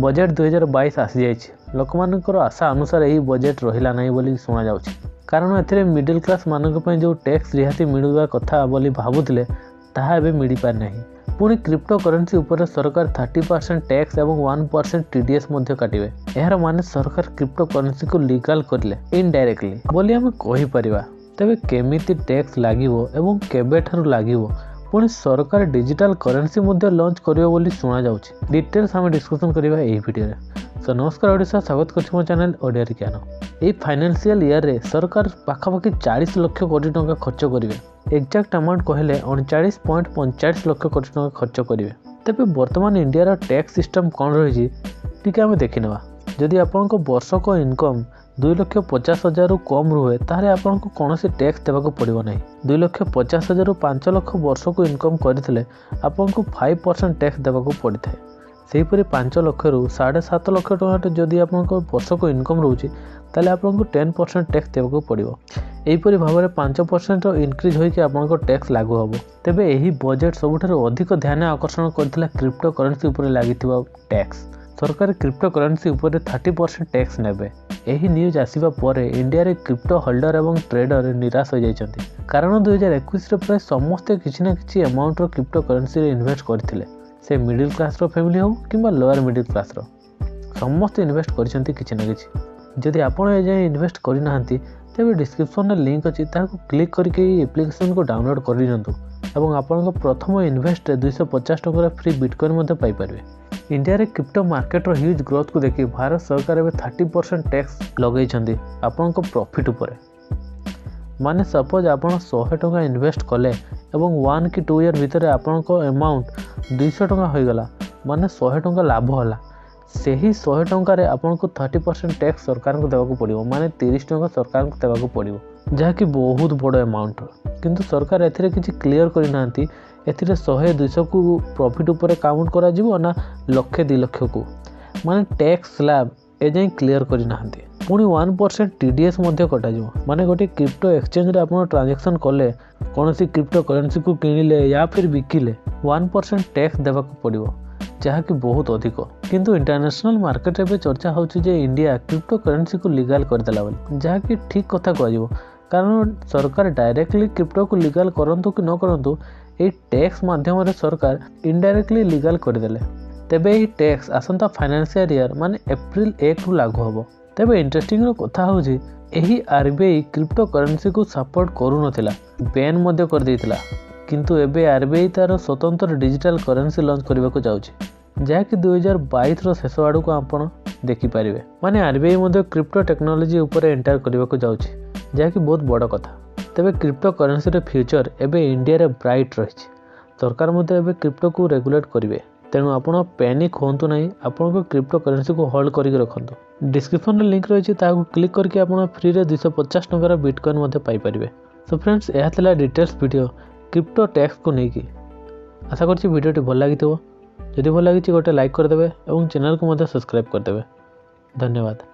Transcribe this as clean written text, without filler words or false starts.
Budget 2022 आसी जाइए। लोक मानकर आशा अनुसार यही बजेट रहा ना बोली शुणा जाऊँ, कारण ए मिडिल क्लास मानी जो टैक्स रिहाती मिलवा कथा बोली भावुले ताहा एबे मिल पार नहीं। पुणी क्रिप्टो करेन्सी उपर सरकार 30% टैक्स और 1% TDS काटे। यार माने सरकार क्रिप्टो करेन्सी को लीगल करें इनडायरेक्टली बोली आम कहीपर। तेबे केमिति टैक्स लागिवो एवं केबेठारु लागिवो पुणी सरकार डिजिटल करेन्सी लॉन्च करिवो बोली शुणा जाउछि। डिटेल्स आम डिस्कसन करिवा एही वीडियो रे। सो नमस्कार ओडिशा, स्वागत करछि मो चैनल ओडिया रे ज्ञान। एही फाइनेंशियल ईयर रे सरकार पाखापाखि 40 लाख कोटी टंका खर्च करिवे। एक्जाक्ट अमाउंट कहले 39.45 लाख कोटी टंका खर्च करिवे। तेबे वर्तमान इंडिया रा टैक्स सिस्टम कोन रहिछि ठीक आमे देखिनवा। जदि आपनको वर्षक इनकम 2,50,000 रु कम रुहे ताहले आपनको कोनोसी टैक्स देबाको पड़िबो नाही। 2,50,000 रु 5 लाख वर्षको इनकम करथिले आपनको 5% टैक्स देबाको पड़िथाय। सेहीपरि 5 लाख रु 7.5 लाख टंका जदि आपनको वर्षको इनकम रहउछि ताहले आपनको 10% टैक्स देबाको पड़िबो। एहीपरि भाबरे 5% रो इनक्रीज होइके आपनको टैक्स लागू हबो। तेबे एही बजेट सबुठारो अधिक ध्यान आकर्षण करथिला क्रिप्टो करेन्सी उपरे लागिथिबा टैक्स। सरकार क्रिप्टो करेन्सी उपरे 30% टैक्स नेबे। यही न्यूज आसिबा परे इंडिया रे क्रिप्टो होल्डर एवं ट्रेडर निराश हो जाइछन्ति, कारण 2021 रे प्राय समस्त किछि ना किछि अमाउंट रो क्रिप्टो करेन्सी रे इन्वेस्ट करथिले। से मिडिल क्लास रो फैमिली हो किबा लोअर मिडिल क्लास रो समस्त इन्वेस्ट करछन्ति किछि ना किछि। जदि आपण ए जे इन्वेस्ट करि नाहंती तेबे डिस्क्रिप्शन रे लिंक अछि, ताहाको क्लिक करके एप्लीकेशन को डाउनलोड कर दियंतु एवं आपण को प्रथम इन्वेस्ट रे 250 टका फ्री बिटकॉइन मध्ये पाई परबे। इंडिया रे क्रिप्टो मार्केट रो ह्यूज ग्रोथ को देखि भारत सरकार ए 30% टैक्स लगै छंदी आपन को प्रॉफिट ऊपर। माने सपोज आपन 100 टका इन्वेस्ट कले एवं 1 कि 2 इयर भीतर आपन को अमाउंट 200 टका होय गला, माने 100 टका लाभ होला। सेही 100 टका रे आपन को 30% टैक्स सरकार को देबा को पड़िबो, माने 30 टका सरकार को देबा को पड़िबो, जहा कि बहुत बडो अमाउंट। किंतु सरकार एथिरे किछि क्लियर करि नांती एथिरे 100-200 को प्रॉफिट ऊपर काउंट करा जिवो ना 1,00,000-2,00,000 को, माने टैक्स स्लैब ए जाई क्लियर करि नाहंती। पुणी 1% TDS मध्ये कटा जिवो, माने गोटे क्रिप्टो एक्सचेंज रे आपण ट्रांजैक्शन करले कोनोसी क्रिप्टो करेन्सी को किनिले या फिर बिकिले 1% टैक्स देबा को पड़िवो, जहा कि बहुत अधिक। किंतु इंटरनेशनल मार्केट रे चर्चा होउछि जे इंडिया क्रिप्टो करेन्सी को लीगल कर देला बोली, जहा कि ठीक कथा कह जिवो, कारण सरकार डायरेक्टली क्रिप्टो को लीगल करंतु कि न करंतु ये टैक्स माध्यम सरकार इनडायरेक्टली लीगल करदेले। तेबे ये टैक्स आसंता फाइनेंशियल ईयर माने एप्रिल 1 रु लागू होबो। तेबे इंटरेस्टिंग रो कथा होजी एही RBI क्रिप्टो करेन्सी को सपोर्ट करू नथिला, बैन मध्ये कर दैतिला, किंतु एबे RBI तारो स्वतंत्र डिजिटल करेन्सी लॉन्च करबा को जाउछि, जहा कि 2022 रो शेष आडू को आपण देखि परिबे। माने RBI मध्ये क्रिप्टो टेक्नोलॉजी ऊपर एंटर करबा को जाउछि, जहा कि बहुत बड़ कथा। तेबे क्रिप्टो करेन्सी रे फ्यूचर एबे इंडिया रे ब्राइट रहिछि। सरकार मध्ये एबे क्रिप्टो को रेगुलेट करिवे, तेणु आपण पैनिक होंतु नहीं, आपण को क्रिप्टो करेन्सी को होल्ड करिक रखंतु। डिस्क्रिप्शन रे लिंक रहिछि, ताको क्लिक करके आपण फ्री रे 250 टका रा बिटकॉइन मध्ये पाई परिवे। सो फ्रेंड्स, एहा थला डिटेल्स वीडियो क्रिप्टो टैक्स को नेकी। आशा करछि वीडियो टी भल लागितबो। जदि भल लागिछि गोटे लाइक कर देबे एवं चैनल को मध्ये सब्सक्राइब कर देबे। धन्यवाद।